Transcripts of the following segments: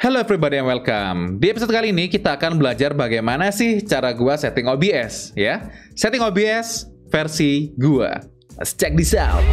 Hello everybody and welcome. Di episode kali ini kita akan belajar bagaimana sih cara gua setting OBS ya. Setting OBS versi gua. Let's check this out.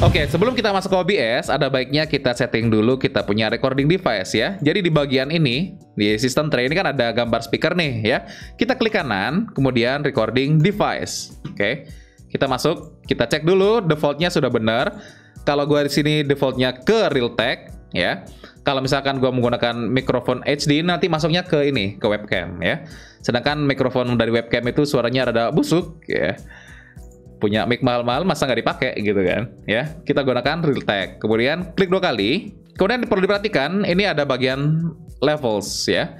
Oke, sebelum kita masuk ke OBS, ada baiknya kita setting dulu kita punya recording device ya. Jadi di bagian ini, di system tray ini kan ada gambar speaker nih ya. Kita klik kanan, kemudian recording device. Oke. Kita masuk, kita cek dulu defaultnya sudah benar. Kalau gua di sini defaultnya ke Realtek ya. Kalau misalkan gua menggunakan mikrofon HD nanti masuknya ke ini, ke webcam ya. Sedangkan mikrofon dari webcam itu suaranya rada busuk ya. Punya mic mahal-mahal masa nggak dipakai gitu kan ya. Kita gunakan Realtek. Kemudian klik 2 kali. Kemudian perlu diperhatikan ini ada bagian levels ya.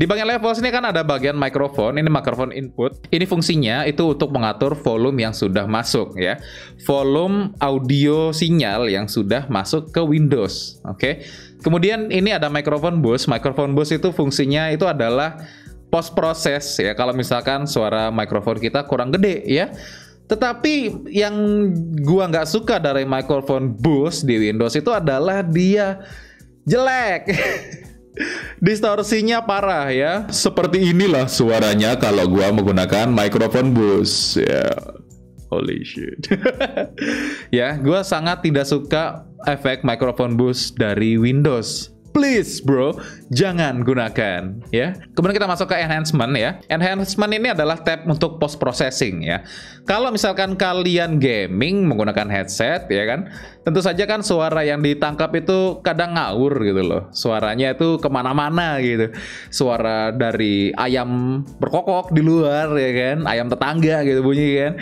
Di bagian level sini kan ada bagian microphone, ini microphone input. Ini fungsinya itu untuk mengatur volume yang sudah masuk ya. Volume audio sinyal yang sudah masuk ke Windows, oke. Kemudian ini ada microphone boost itu fungsinya itu adalah post proses ya. Kalau misalkan suara microphone kita kurang gede ya. Tetapi yang gua nggak suka dari microphone boost di Windows itu adalah dia jelek. Distorsinya parah ya. Seperti inilah suaranya kalau gua menggunakan microphone boost ya. Yeah. Holy shit. Ya, gua sangat tidak suka efek microphone boost dari Windows. Please bro, jangan gunakan ya. Kemudian kita masuk ke enhancement ya. Enhancement ini adalah tab untuk post processing ya. Kalau misalkan kalian gaming menggunakan headset ya kan, tentu saja kan suara yang ditangkap itu kadang ngawur gitu loh. Suaranya itu kemana-mana gitu. Suara dari ayam berkokok di luar ya kan, ayam tetangga gitu bunyi kan.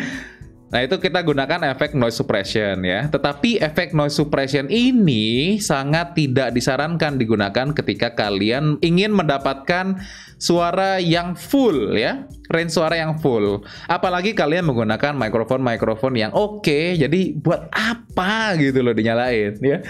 Nah itu kita gunakan efek noise suppression ya. Tetapi efek noise suppression ini sangat tidak disarankan digunakan ketika kalian ingin mendapatkan suara yang full ya. Range suara yang full. Apalagi kalian menggunakan microphone yang oke. Jadi buat apa gitu loh dinyalain ya.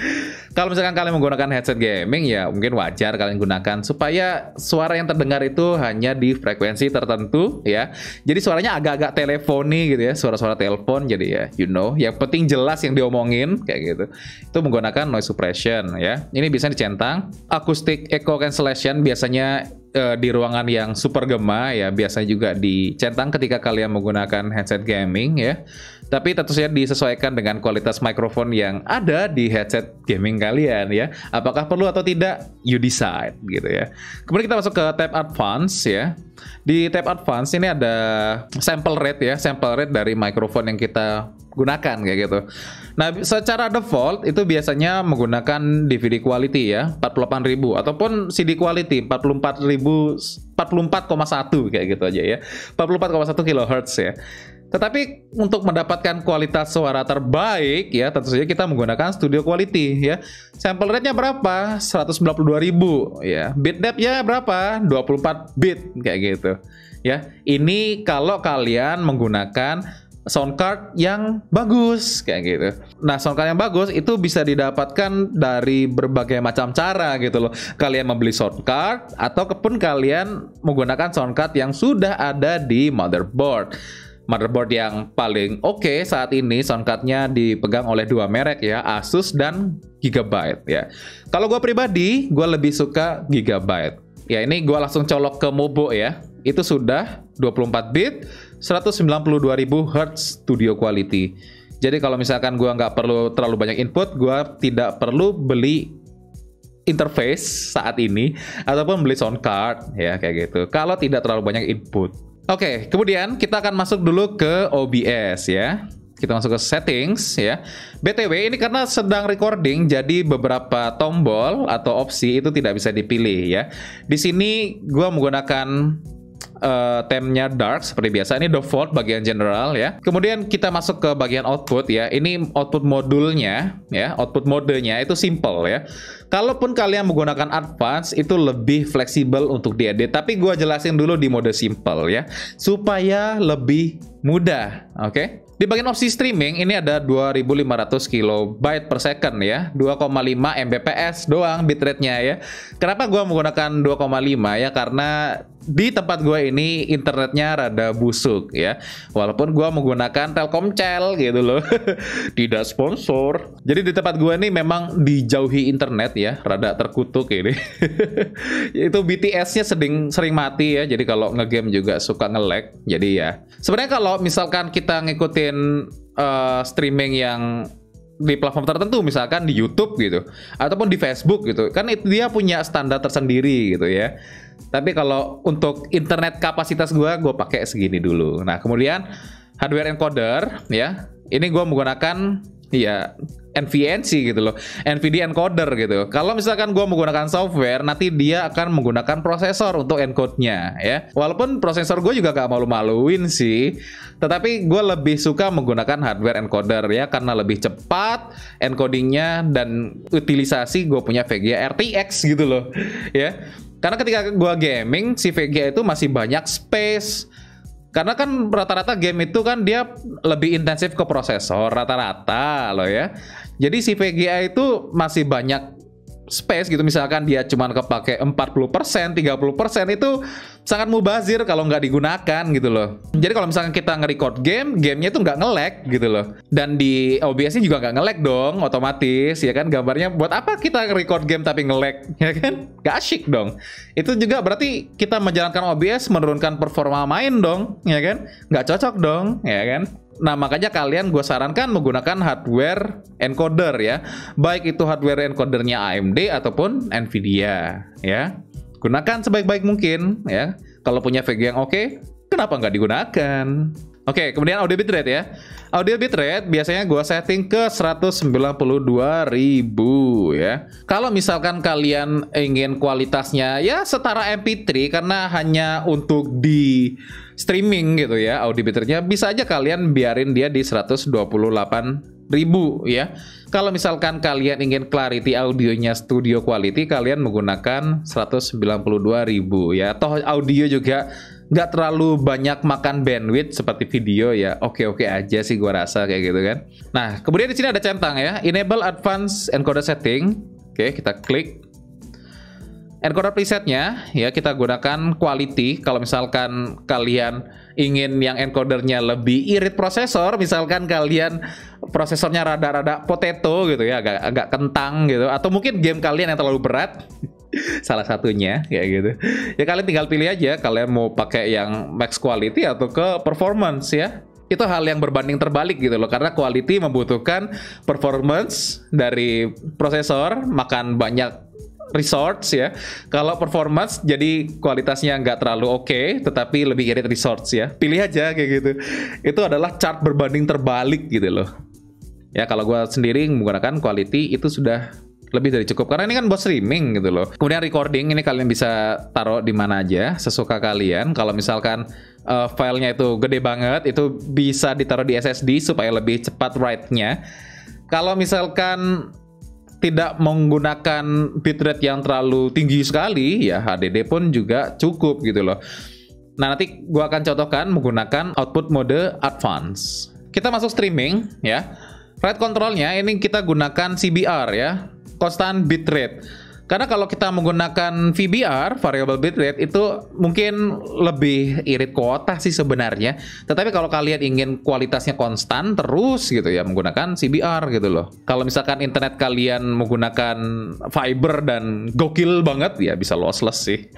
Kalau misalkan kalian menggunakan headset gaming ya mungkin wajar kalian gunakan. Supaya suara yang terdengar itu hanya di frekuensi tertentu ya. Jadi suaranya agak-agak teleponi gitu ya. Suara-suara teleponi. Telepon jadi ya, you know, yang penting jelas yang diomongin kayak gitu. Itu menggunakan noise suppression ya. Ini bisa dicentang. Acoustic echo cancellation biasanya di ruangan yang super gema ya, biasanya juga dicentang ketika kalian menggunakan headset gaming ya. Tapi tentu saja disesuaikan dengan kualitas mikrofon yang ada di headset gaming kalian ya. Apakah perlu atau tidak, you decide gitu ya. Kemudian kita masuk ke tab advance ya. Di tab advance ini ada sample rate ya, sample rate dari mikrofon yang kita gunakan kayak gitu. Nah, secara default itu biasanya menggunakan DVD quality ya, 48.000 ataupun CD quality 44,1 kayak gitu aja ya. 44,1 kHz ya. Tetapi untuk mendapatkan kualitas suara terbaik ya, tentu saja kita menggunakan studio quality ya. Sample rate-nya berapa? 192.000 ya. Bit depth-nya berapa? 24 bit kayak gitu. Ya, ini kalau kalian menggunakan soundcard yang bagus kayak gitu. Nah, soundcard yang bagus itu bisa didapatkan dari berbagai macam cara gitu loh. Kalian membeli soundcard ataupun kalian menggunakan soundcard yang sudah ada di motherboard. Motherboard yang paling oke saat ini soundcardnya dipegang oleh 2 merek ya, Asus dan Gigabyte ya. Kalau gue pribadi, gue lebih suka Gigabyte. Ya ini gue langsung colok ke Mobo ya. Itu sudah 24 bit 192.000 Hz studio quality. Jadi kalau misalkan gua nggak perlu terlalu banyak input, gua tidak perlu beli interface saat ini ataupun beli sound card ya kayak gitu. Kalau tidak terlalu banyak input. Oke, kemudian kita akan masuk dulu ke OBS ya. Kita masuk ke settings ya. BTW ini karena sedang recording jadi beberapa tombol atau opsi itu tidak bisa dipilih ya. Di sini gua menggunakan temnya dark seperti biasa. Ini default bagian general ya. Kemudian kita masuk ke bagian output ya. Ini output modulnya ya. Output modenya itu simple ya. Kalaupun kalian menggunakan advance itu lebih fleksibel untuk diedit. Tapi gua jelasin dulu di mode simple ya supaya lebih mudah. Oke. Di bagian opsi streaming ini ada 2500 kilobyte per second ya, 2,5 Mbps doang bitrate-nya ya. Kenapa gue menggunakan 2,5 ya? Karena di tempat gue ini internetnya rada busuk ya. Walaupun gue menggunakan Telkomsel gitu loh, tidak sponsor. Jadi di tempat gue ini memang dijauhi internet ya, rada terkutuk ini. Itu BTS-nya sering mati ya. Jadi kalau ngegame juga suka nge-lag. Jadi ya, sebenarnya kalau misalkan kita ngikutin streaming yang di platform tertentu, misalkan di YouTube gitu ataupun di Facebook gitu kan, itu dia punya standar tersendiri gitu ya. Tapi kalau untuk internet kapasitas gue pakai segini dulu. Nah, kemudian hardware encoder ya, ini gue menggunakan ya NVENC gitu loh, NVIDIA encoder gitu. Kalau misalkan gue menggunakan software, nanti dia akan menggunakan prosesor untuk encode-nya ya. Walaupun prosesor gue juga gak malu-maluin sih, tetapi gue lebih suka menggunakan hardware encoder ya, karena lebih cepat encodingnya dan utilisasi gue punya VGA RTX gitu loh ya. Karena ketika gue gaming, si VGA itu masih banyak space. Karena kan rata-rata game itu kan dia lebih intensif ke prosesor rata-rata loh ya. Jadi si VGA itu masih banyak space gitu. Misalkan dia cuman kepake 40%, 30%, itu sangat mubazir kalau nggak digunakan gitu loh. Jadi kalau misalkan kita nge-record game, gamenya itu nggak nge-lag gitu loh. Dan di OBS-nya juga nggak nge-lag dong, otomatis ya kan gambarnya. Buat apa kita nge-record game tapi nge-lag ya kan? Nggak asyik dong. Itu juga berarti kita menjalankan OBS menurunkan performa main dong ya kan? Nggak cocok dong ya kan? Nah, makanya kalian gue sarankan menggunakan hardware encoder ya. Baik itu hardware encodernya AMD ataupun NVIDIA ya. Gunakan sebaik-baik mungkin ya. Kalau punya VGA yang oke, kenapa nggak digunakan? Oke, kemudian audio bitrate ya. Audio bitrate biasanya gue setting ke 192.000 ya. Kalau misalkan kalian ingin kualitasnya ya setara MP3, karena hanya untuk di streaming gitu ya, audio bitrate-nya bisa aja kalian biarin dia di 128.000 ya. Kalau misalkan kalian ingin clarity audionya studio quality, kalian menggunakan 192.000 ya. Toh audio juga nggak terlalu banyak makan bandwidth seperti video ya. Oke-oke aja sih gua rasa kayak gitu kan. Nah, kemudian di sini ada centang ya, enable advanced encoder setting. Oke, kita klik encoder presetnya ya, kita gunakan quality. Kalau misalkan kalian ingin yang encodernya lebih irit prosesor, misalkan kalian prosesornya rada-rada potato gitu ya, agak kentang gitu, atau mungkin game kalian yang terlalu berat, salah satunya kayak gitu ya, kalian tinggal pilih aja kalian mau pakai yang max quality atau ke performance ya. Itu hal yang berbanding terbalik gitu loh, karena quality membutuhkan performance dari prosesor, makan banyak resource ya. Kalau performance jadi kualitasnya nggak terlalu oke, tetapi lebih irit resource ya. Pilih aja kayak gitu, itu adalah chart berbanding terbalik gitu loh ya. Kalau gue sendiri menggunakan quality itu sudah lebih dari cukup, karena ini kan buat streaming gitu loh. Kemudian recording, ini kalian bisa taruh di mana aja sesuka kalian. Kalau misalkan filenya itu gede banget, itu bisa ditaruh di SSD supaya lebih cepat write-nya. Kalau misalkan tidak menggunakan bitrate yang terlalu tinggi sekali ya, HDD pun juga cukup gitu loh. Nah, nanti gua akan contohkan menggunakan output mode advance. Kita masuk streaming ya. Rate controlnya ini kita gunakan CBR ya, constant bitrate. Karena kalau kita menggunakan VBR, variable bitrate, itu mungkin lebih irit kuota sih sebenarnya. Tetapi kalau kalian ingin kualitasnya konstan terus gitu ya, menggunakan CBR gitu loh. Kalau misalkan internet kalian menggunakan fiber dan gokil banget, ya bisa lossless sih.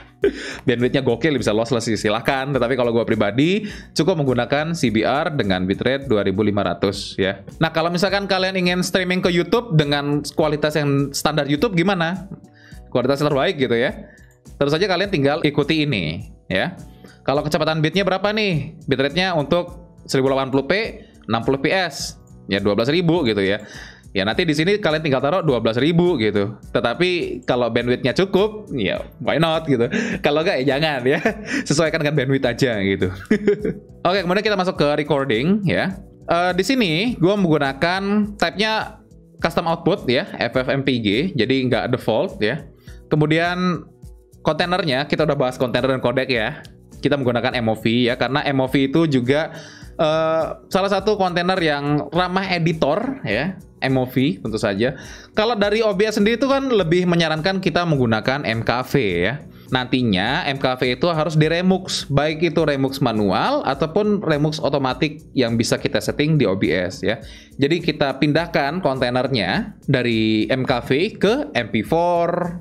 Bandwidth-nya gokil, bisa lossless sih, silahkan. Tetapi kalau gue pribadi, cukup menggunakan CBR dengan bitrate 2500 ya. Nah, kalau misalkan kalian ingin streaming ke YouTube dengan kualitas yang standar YouTube, gimana? Kualitas terbaik gitu ya. Terus saja kalian tinggal ikuti ini ya. Kalau kecepatan bitnya berapa nih? Bitrate-nya untuk 1080p 60fps ya 12.000 gitu ya. Ya nanti di sini kalian tinggal taruh 12.000 gitu. Tetapi kalau bandwidth-nya cukup, ya why not gitu. Kalau enggak ya jangan ya. Sesuaikan dengan bandwidth aja gitu. Oke, kemudian kita masuk ke recording ya. Di sini gua menggunakan type-nya custom output ya, FFmpeg. Jadi nggak default ya. Kemudian kontainernya, kita udah bahas kontainer dan codec ya. Kita menggunakan MOV ya, karena MOV itu juga salah satu kontainer yang ramah editor ya, MOV tentu saja. Kalau dari OBS sendiri itu kan lebih menyarankan kita menggunakan MKV ya. Nantinya MKV itu harus diremux, baik itu remux manual ataupun remux otomatis yang bisa kita setting di OBS ya. Jadi kita pindahkan kontainernya dari MKV ke MP4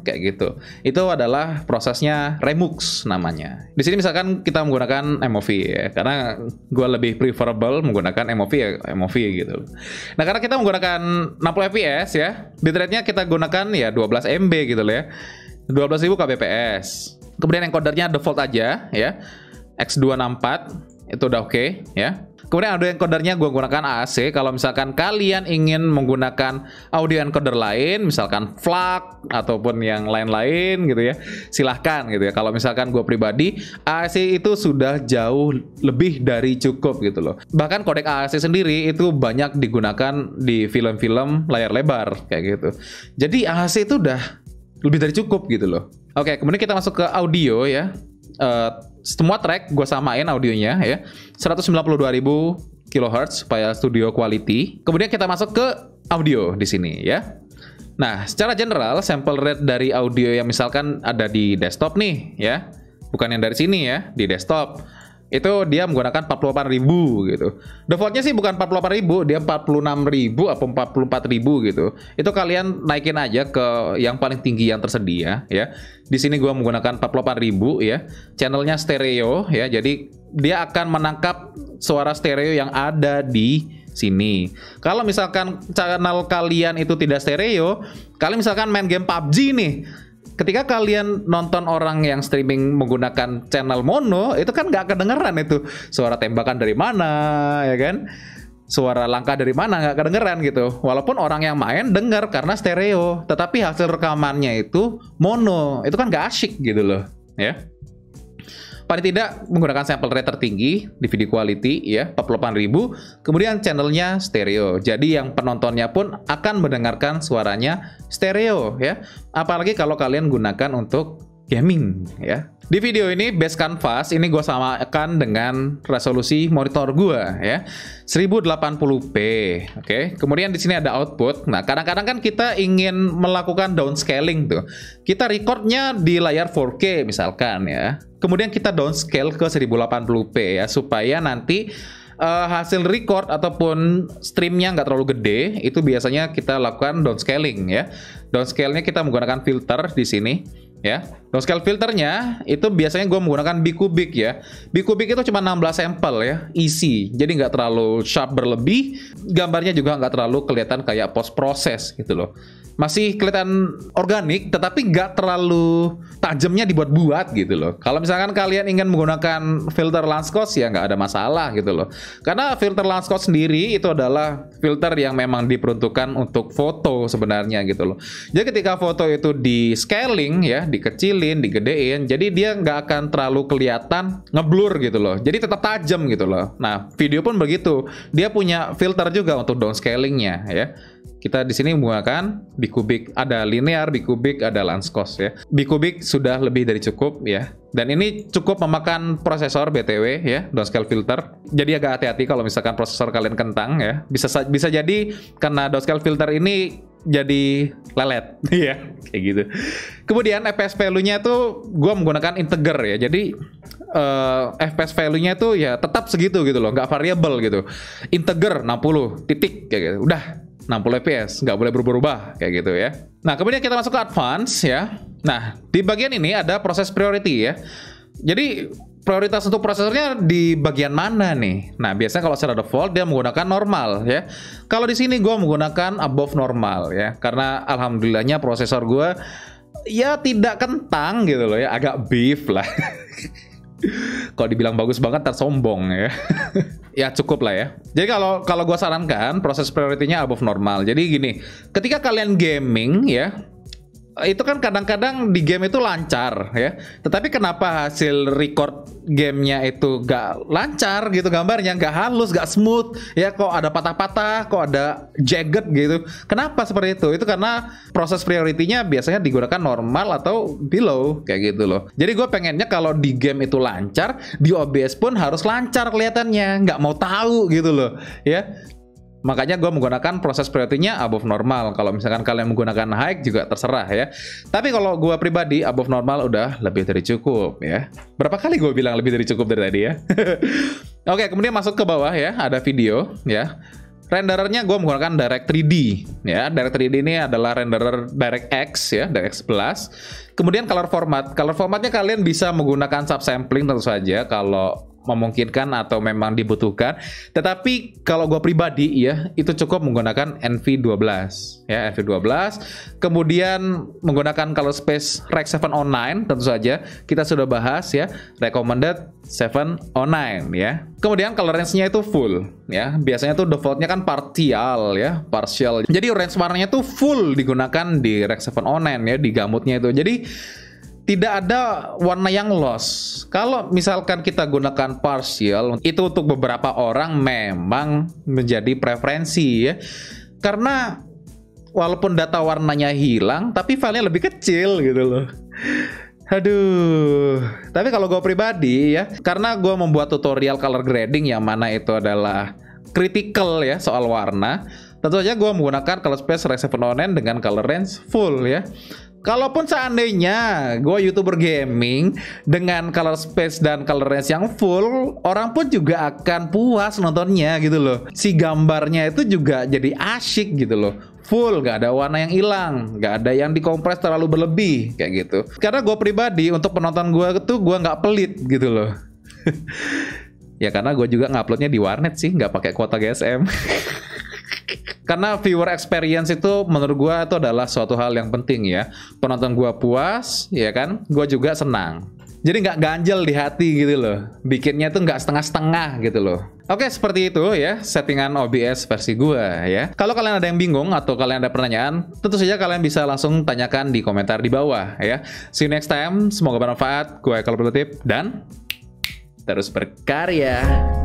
kayak gitu. Itu adalah prosesnya remux namanya. Di sini misalkan kita menggunakan MOV ya, karena gue lebih preferable menggunakan MOV ya, MOV gitu. Nah karena kita menggunakan 60 fps ya, bitrate-nya kita gunakan ya 12 MB gitu loh ya. 12.000 kbps. Kemudian encodernya default aja ya. X264 itu udah oke ya. Kemudian audio encodernya gue gunakan AAC. Kalau misalkan kalian ingin menggunakan audio encoder lain, misalkan FLAC ataupun yang lain-lain gitu ya, silahkan gitu ya. Kalau misalkan gue pribadi, AAC itu sudah jauh lebih dari cukup gitu loh. Bahkan kodek AAC sendiri itu banyak digunakan di film-film layar lebar kayak gitu. Jadi AAC itu udah lebih dari cukup gitu loh. Oke, kemudian kita masuk ke audio ya. Semua track gue samain audionya ya. 192.000 kHz supaya studio quality. Kemudian kita masuk ke audio di sini ya. Nah, secara general sample rate dari audio yang misalkan ada di desktop nih ya. Bukan yang dari sini ya, di desktop. Itu dia menggunakan 48.000 gitu. Defaultnya sih bukan 48.000, dia 46.000 atau 44.000 gitu. Itu kalian naikin aja ke yang paling tinggi yang tersedia ya. Di sini gua menggunakan 48.000 ya. Channelnya stereo ya. Jadi dia akan menangkap suara stereo yang ada di sini. Kalau misalkan channel kalian itu tidak stereo, kalian misalkan main game PUBG nih. Ketika kalian nonton orang yang streaming menggunakan channel mono, itu kan nggak kedengeran itu. Suara tembakan dari mana, ya kan? Suara langkah dari mana, nggak kedengeran gitu. Walaupun orang yang main dengar karena stereo. Tetapi hasil rekamannya itu mono. Itu kan nggak asyik gitu loh, ya. Paling tidak menggunakan sample rate tertinggi di video quality ya, 48.000. Kemudian channelnya stereo. Jadi yang penontonnya pun akan mendengarkan suaranya stereo ya. Apalagi kalau kalian gunakan untuk gaming ya. Di video ini base canvas ini gue samakan dengan resolusi monitor gue ya, 1080p. Oke, kemudian di sini ada output. Nah, kadang-kadang kan kita ingin melakukan downscaling tuh. Kita recordnya di layar 4K misalkan ya. Kemudian kita downscale ke 1080p ya, supaya nanti hasil record ataupun streamnya nggak terlalu gede. Itu biasanya kita lakukan downscaling ya. Downscale-nya kita menggunakan filter di sini. Ya, downscale filternya itu biasanya gue menggunakan bikubik ya. Bikubik itu cuma 16 sampel ya, isi. Jadi nggak terlalu sharp berlebih. Gambarnya juga nggak terlalu kelihatan kayak post proses gitu loh. Masih kelihatan organik, tetapi nggak terlalu tajamnya dibuat-buat gitu loh. Kalau misalkan kalian ingin menggunakan filter Lanskos ya nggak ada masalah gitu loh. Karena filter Lanskos sendiri itu adalah filter yang memang diperuntukkan untuk foto sebenarnya gitu loh. Jadi ketika foto itu di scaling ya, dikecilin, digedein, jadi dia nggak akan terlalu kelihatan ngeblur gitu loh. Jadi tetap tajam gitu loh. Nah, video pun begitu. Dia punya filter juga untuk downscalingnya ya. Kita di sini menggunakan bikubik, ada linear, bikubik, ada Lanskos ya. Bikubik sudah lebih dari cukup ya. Dan ini cukup memakan prosesor BTW ya, downscale filter. Jadi agak hati-hati kalau misalkan prosesor kalian kentang ya. Bisa jadi karena downscale filter ini jadi lelet ya, kayak gitu. Kemudian FPS value-nya tuh gue menggunakan integer ya. Jadi FPS value-nya tuh ya tetap segitu gitu loh, nggak variable gitu. Integer 60 titik kayak gitu. Udah 60 fps, nggak boleh berubah-ubah kayak gitu ya. Nah, kemudian kita masuk ke advance ya. Nah, di bagian ini ada proses priority ya. Jadi prioritas untuk prosesornya di bagian mana nih? Nah, biasanya kalau secara default dia menggunakan normal ya. Kalau di sini gue menggunakan above normal ya, karena alhamdulillahnya prosesor gue ya tidak kentang gitu loh ya, agak beef lah. Kalau dibilang bagus banget tersombong ya. Ya cukup lah ya. Jadi kalau gue sarankan proses priority-nya above normal. Jadi gini, ketika kalian gaming ya, itu kan kadang-kadang di game itu lancar ya, tetapi kenapa hasil record gamenya itu gak lancar gitu, gambarnya gak halus, gak smooth ya, kok ada patah-patah, kok ada jagged gitu, kenapa seperti itu? Itu karena proses priority-nya biasanya digunakan normal atau below kayak gitu loh. Jadi gue pengennya kalau di game itu lancar, di OBS pun harus lancar kelihatannya, nggak mau tahu gitu loh ya. Makanya gue menggunakan proses priority-nya above normal. Kalau misalkan kalian menggunakan high juga terserah ya. Tapi kalau gue pribadi above normal udah lebih dari cukup ya. Berapa kali gue bilang lebih dari cukup dari tadi ya. Oke, kemudian masuk ke bawah ya, ada video ya. Renderernya gue menggunakan Direct3D ya. Direct3D ini adalah renderer DirectX ya, DirectX 11. Kemudian color format. Color formatnya kalian bisa menggunakan subsampling tentu saja kalau memungkinkan atau memang dibutuhkan. Tetapi kalau gue pribadi ya, itu cukup menggunakan NV12 ya, NV12. Kemudian menggunakan color space Rec.709 tentu saja kita sudah bahas ya, recommended 709 ya. Kemudian color range-nya itu full ya. Biasanya tuh defaultnya kan partial ya, partial. Jadi range warnanya tuh full digunakan di Rec.709 ya, di gamutnya itu. Jadi tidak ada warna yang loss. Kalau misalkan kita gunakan partial, itu untuk beberapa orang memang menjadi preferensi ya. Karena walaupun data warnanya hilang, tapi filenya lebih kecil gitu loh. Aduh, tapi kalau gue pribadi ya, karena gue membuat tutorial color grading yang mana itu adalah critical ya soal warna, tentu saja gue menggunakan color space Rec.709 dengan color range full ya. Kalaupun seandainya gue YouTuber gaming dengan color space dan color range yang full, orang pun juga akan puas nontonnya gitu loh. Si gambarnya itu juga jadi asyik gitu loh. Full, gak ada warna yang hilang, gak ada yang dikompres terlalu berlebih kayak gitu. Karena gue pribadi untuk penonton gue tuh gue gak pelit gitu loh. Ya karena gue juga nguploadnya di warnet sih, gak pakai kuota GSM. Karena viewer experience itu menurut gue itu adalah suatu hal yang penting ya. Penonton gue puas, ya kan? Gue juga senang. Jadi nggak ganjel di hati gitu loh. Bikinnya tuh nggak setengah-setengah gitu loh. Oke, seperti itu ya settingan OBS versi gue ya. Kalau kalian ada yang bingung atau kalian ada pertanyaan, tentu saja kalian bisa langsung tanyakan di komentar di bawah ya. See you next time. Semoga bermanfaat. Gue Ekal Pelutip dan terus berkarya.